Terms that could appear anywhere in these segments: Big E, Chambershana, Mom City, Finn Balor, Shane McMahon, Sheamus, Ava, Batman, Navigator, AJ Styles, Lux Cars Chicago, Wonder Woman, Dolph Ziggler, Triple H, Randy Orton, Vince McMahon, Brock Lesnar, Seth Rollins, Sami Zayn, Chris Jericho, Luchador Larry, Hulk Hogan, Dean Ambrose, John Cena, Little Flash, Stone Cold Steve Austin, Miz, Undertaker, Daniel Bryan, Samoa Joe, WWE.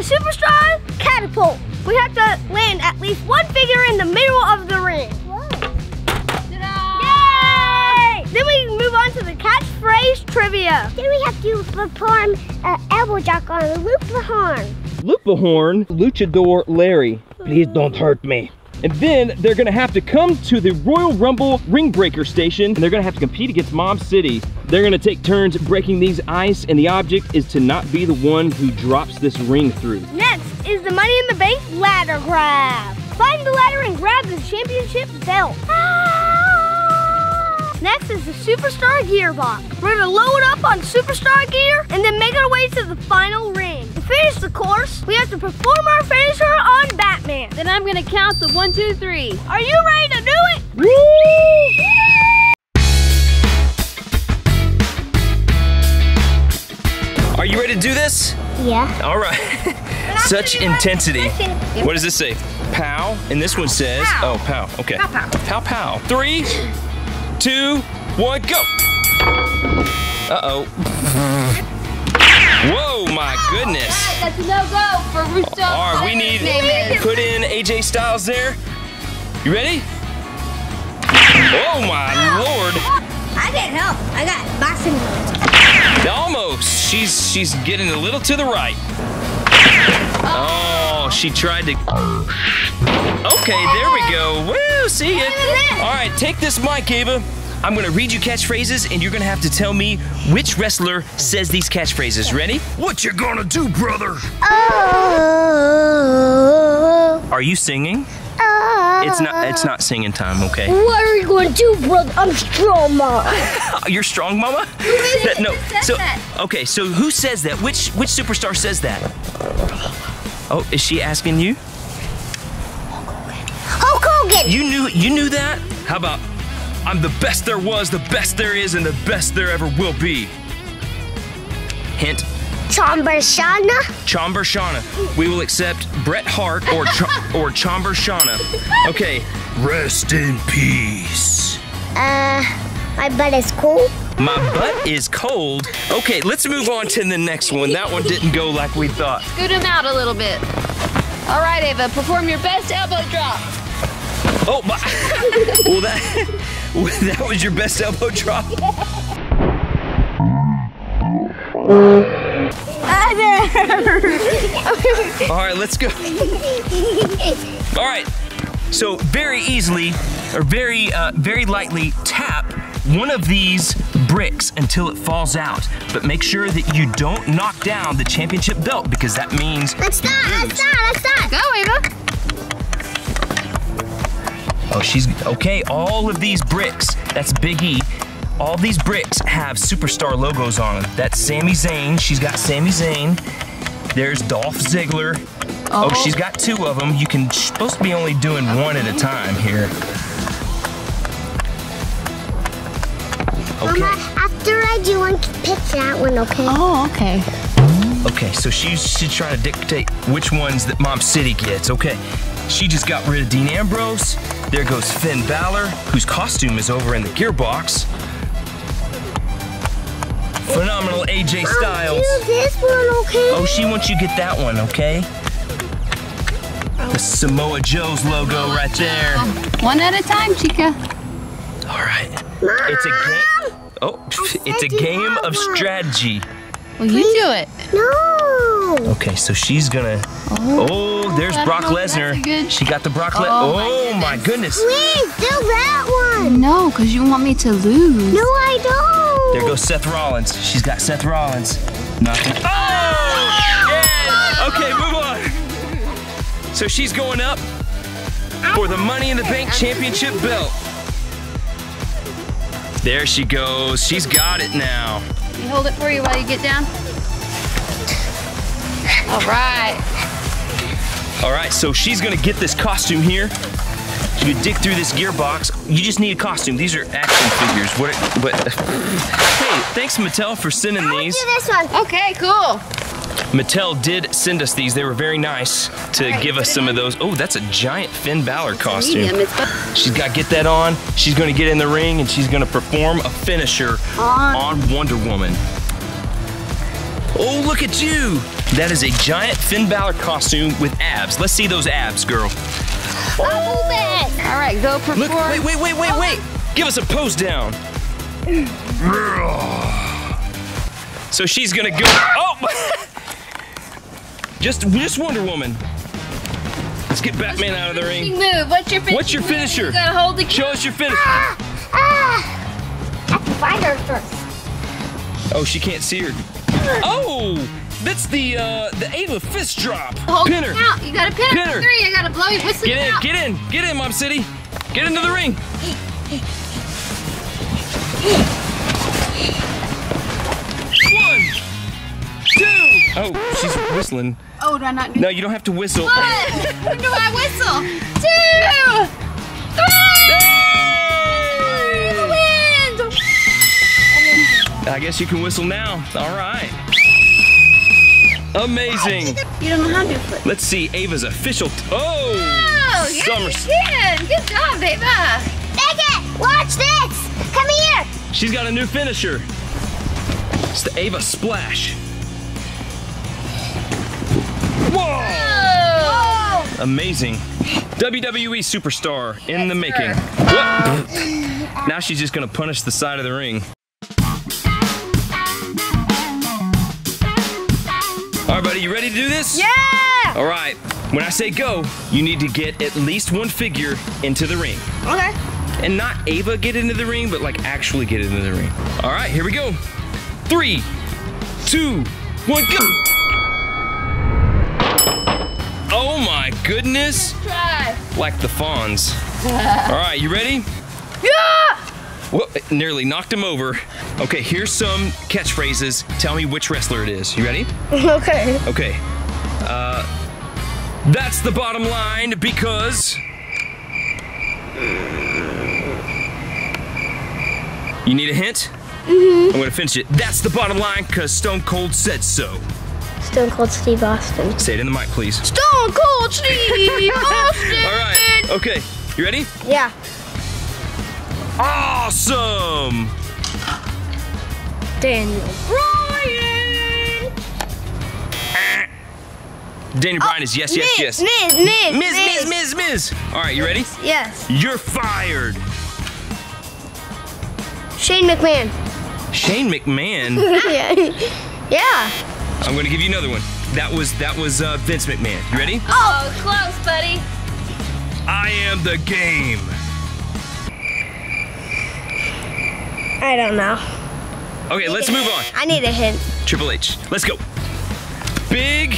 the superstar catapult. We have to land at least one figure in the middle of the ring. Whoa. Yay! Then we move on to the catchphrase trivia. Then we have to perform an elbow jock on a loop the horn. Loop the horn, Luchador Larry. Please don't hurt me. And then they're gonna have to come to the Royal Rumble Ring Breaker Station, and they're gonna have to compete against Mom City. They're gonna take turns breaking these ice, and the object is to not be the one who drops this ring through. Next is the Money in the Bank ladder grab. Climb the ladder and grab the championship belt. Ah! Next is the Superstar Gearbox. We're gonna load up on Superstar Gear and then make our way to the final ring. To finish the course, we have to perform our finisher on Batman. Then I'm gonna count to 1, 2, 3. Are you ready to do it? Woo! Yeah! Are you ready to do this? Yeah. All right. Such intensity. What does this say? Pow. And this one says, pow. Oh, pow. Okay. Pow, pow. Pow, pow. 3, 2, 1, go. Uh-oh. Whoa, my goodness. That's a no-go for Russo. All right, we need to put in AJ Styles there. You ready? Oh, my Lord. I didn't help. I got boxing gloves. Almost. She's getting a little to the right. Oh, she tried to. Okay, there we go. Woo, see ya. All right, take this mic, Ava. I'm gonna read you catchphrases, and you're gonna have to tell me which wrestler says these catchphrases. Ready? What you gonna do, brother? Oh. Are you singing? Oh. It's not singing time, okay? What are you gonna do, brother? I'm strong, mama. You're strong, mama? Who is it? No. So okay, so who says that? Which superstar says that? Oh, is she asking you? Hulk Hogan. You knew that? How about? I'm the best there was, the best there is, and the best there ever will be. Hint. Chambershana. Chambershana. We will accept Bret Hart or Chambershana. Okay. Rest in peace. My butt is cold. My butt is cold? Okay, let's move on to the next one. That one didn't go like we thought. Scoot him out a little bit. All right, Ava, perform your best elbow drop. Oh my! Well, that was your best elbow drop. All right, let's go. All right. So very easily, or very lightly, tap one of these bricks until it falls out. But make sure that you don't knock down the championship belt, because that means. Let's start. Go, Ava. Oh, she's, okay, all of these bricks, that's Big E, all these bricks have superstar logos on them. That's Sami Zayn, she's got Sami Zayn. There's Dolph Ziggler. Oh, she's got two of them. She's supposed to be only doing one at a time here. Okay. Mama, after I do one, pick that one, okay? Oh, okay. Okay, so she's trying to dictate which ones that Mom City gets, okay. She just got rid of Dean Ambrose. There goes Finn Balor, whose costume is over in the gearbox. Phenomenal AJ Styles. I'll do this one, okay? Oh, she wants you to get that one, okay? The Samoa Joe's logo right there. One at a time, Chica. All right. Mom, it's a game of strategy. Well, you do it. No. Okay, so she's gonna. Oh, there's Brock Lesnar. She got the Brock Lesnar. Oh, my goodness. Please do that one. No, because you want me to lose. No, I don't. There goes Seth Rollins. She's got Seth Rollins. Nothing. Oh, yes. Okay, move on. So she's going up for the Money in the Bank Championship belt. There she goes. She's got it now. Can you hold it for you while you get down? All right. All right, so she's gonna get this costume here. You dig through this gearbox. You just need a costume. These are action figures. Hey, thanks Mattel for sending these. I'll do this one. Okay, cool. Mattel did send us these. They were very nice to give us some of those. Oh, that's a giant Finn Balor costume. She's got to get that on. She's going to get in the ring, and she's going to perform a finisher on Wonder Woman. Oh, look at you. That is a giant Finn Balor costume with abs. Let's see those abs, girl. Oh. I love that. All right, go perform. Look, wait. Give us a pose down. So she's gonna go, oh! Just Wonder Woman. Let's get Batman out of the ring. Move. What's your finisher? You gotta hold the key. Show us your finisher. I have to find her first. Oh, she can't see her. Oh, that's the Ava fist drop. Pin her. Out. You gotta pin her. Three. I gotta blow your whistle. Get in, Mom City. Get into the ring. One, two. Oh, she's whistling. Oh, do I not do that? No, you don't have to whistle. One! Do I whistle? Two! Three! Hey! I guess you can whistle now. All right. Amazing. You don't know how to do it. Let's see Ava's official. Oh! Yes, you can. Good job, Ava. Beckett, watch this. Come here. She's got a new finisher. It's the Ava Splash. Whoa. Whoa! Amazing. WWE superstar in the making. What? Now she's just gonna punish the side of the ring. All right, buddy, you ready to do this? Yeah! All right, when I say go, you need to get at least one figure into the ring. Okay. And not Ava get into the ring, but like actually get into the ring. All right, here we go. 3, 2, 1, go! Oh my goodness! Good try. Like the Fonz. All right, you ready? Yeah! Well, it nearly knocked him over. Okay, here's some catchphrases. Tell me which wrestler it is. You ready? Okay. Okay. That's the bottom line because you need a hint. Mm-hmm. I'm gonna finish it. That's the bottom line because Stone Cold said so. Stone Cold Steve Austin. Say it in the mic, please. Stone Cold Steve Austin! All right, okay. You ready? Yeah. Awesome! Daniel Bryan! Daniel Bryan is yes, yes, yes. Miz. All right, you ready? Yes. You're fired. Shane McMahon. Shane McMahon? Yeah. I'm gonna give you another one. That was Vince McMahon. You ready? Oh, close, buddy. I am the game. I don't know. Okay, let's move on. I need a hint. Triple H. Let's go. Big.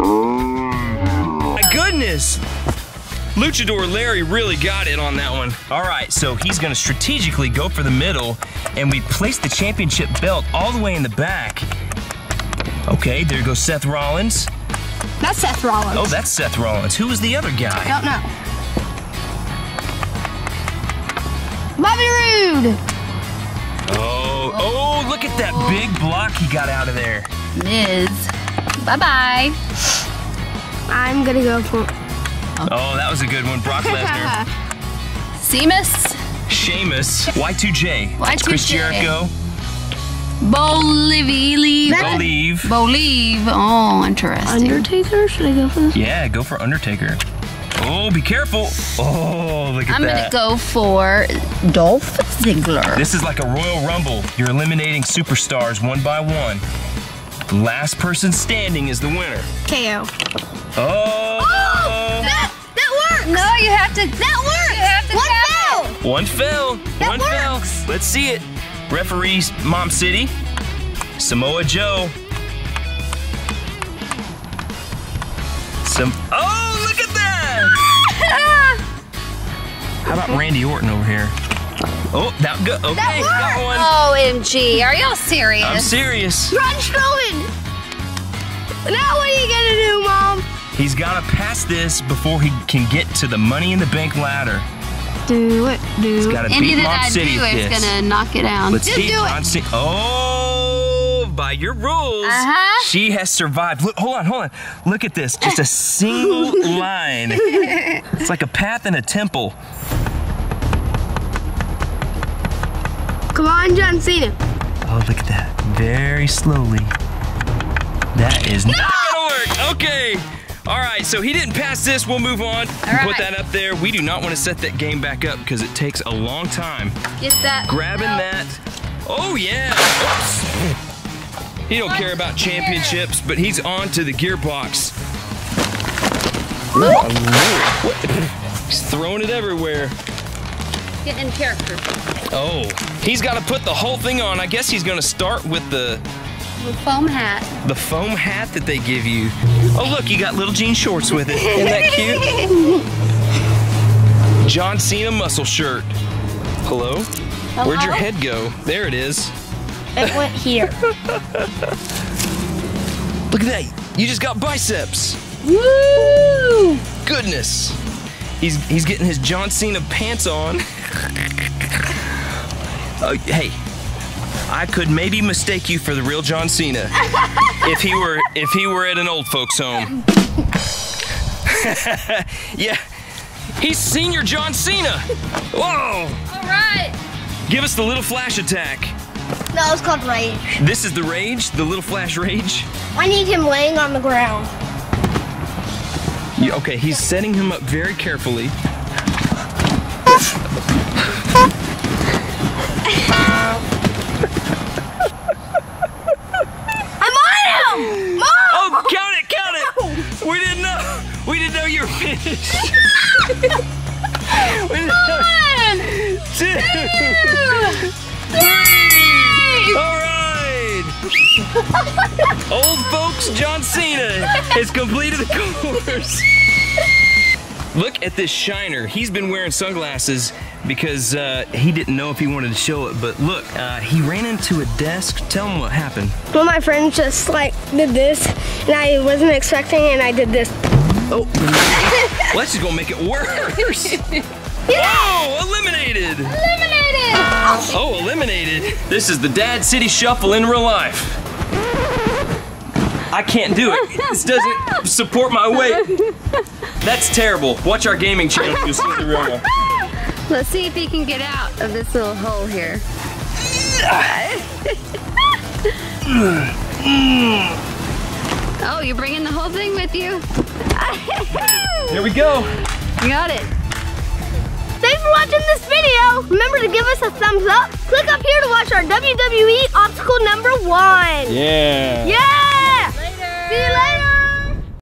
My goodness. Luchador Larry really got it on that one. All right, so he's gonna strategically go for the middle, and we place the championship belt all the way in the back. Okay, there goes Seth Rollins. That's Seth Rollins. Oh, that's Seth Rollins. Who was the other guy? I don't know. Bobby Roode. Oh, look at that big block he got out of there. Miz. Bye-bye. I'm gonna go for... Oh, that was a good one. Brock Lesnar. Sheamus. Y2J. Chris Jericho. Believe. Oh, interesting. Undertaker? Should I go for this? Yeah, go for Undertaker. Oh, be careful. Oh, look at that. I'm gonna go for Dolph Ziggler. This is like a Royal Rumble. You're eliminating superstars one by one. Last person standing is the winner. KO. Oh! That works! No, you have to. That works! You have to One fell. Let's see it. Referees, Mom City, Samoa Joe. Oh, look at that! How about Randy Orton over here? Oh, that one. OMG, are y'all serious? I'm serious. Grunge going. Now what are you gonna do, Mom? He's gotta pass this before he can get to the Money in the Bank ladder. Do it. He's gotta beat Mom City with this. It's gonna knock it down. Let's see Mom City. Oh, by your rules, she has survived. Look, hold on. Look at this, just a single line. It's like a path in a temple. Come on, John Cena. Oh, look at that. Very slowly. That is not gonna work. Okay. All right, so he didn't pass this. We'll move on. All right. Put that up there. We do not want to set that game back up because it takes a long time. Get that. Grabbing that. Oh, yeah. Oops. He don't care about championships, but he's on to the gearbox. What? He's throwing it everywhere. Get in character. Oh, he's got to put the whole thing on. I guess he's going to start with the... The foam hat. The foam hat that they give you. Oh, look, you got little jean shorts with it. Isn't that cute? John Cena muscle shirt. Hello? Hello? Where'd your head go? There it is. It went here. Look at that. You just got biceps. Woo! Goodness. He's getting his John Cena pants on. Hey. I could maybe mistake you for the real John Cena if he were at an old folks home. Yeah, he's senior John Cena. Whoa! All right. Give us the little flash attack. No, it's called rage. This is the rage, the little flash rage. I need him laying on the ground. Yeah, okay, he's setting him up very carefully. Two, three. All right. Old folks, John Cena has completed the course. Look at this shiner. He's been wearing sunglasses because he didn't know if he wanted to show it. But look, he ran into a desk. Tell him what happened. Well, my friend just like did this, and I wasn't expecting, and I did this. Oh, well, that's just gonna make it worse. Whoa, eliminated. Eliminated. Oh, eliminated. This is the Dad City Shuffle in real life. I can't do it. This doesn't support my weight. That's terrible. Watch our gaming channel. You'll see the real one. Let's see if he can get out of this little hole here. Oh, you're bringing the whole thing with you. Here we go. Got it. Thanks for watching this video. Remember to give us a thumbs up. Click up here to watch our WWE obstacle number 1. Yeah. Yeah. Later. See you later.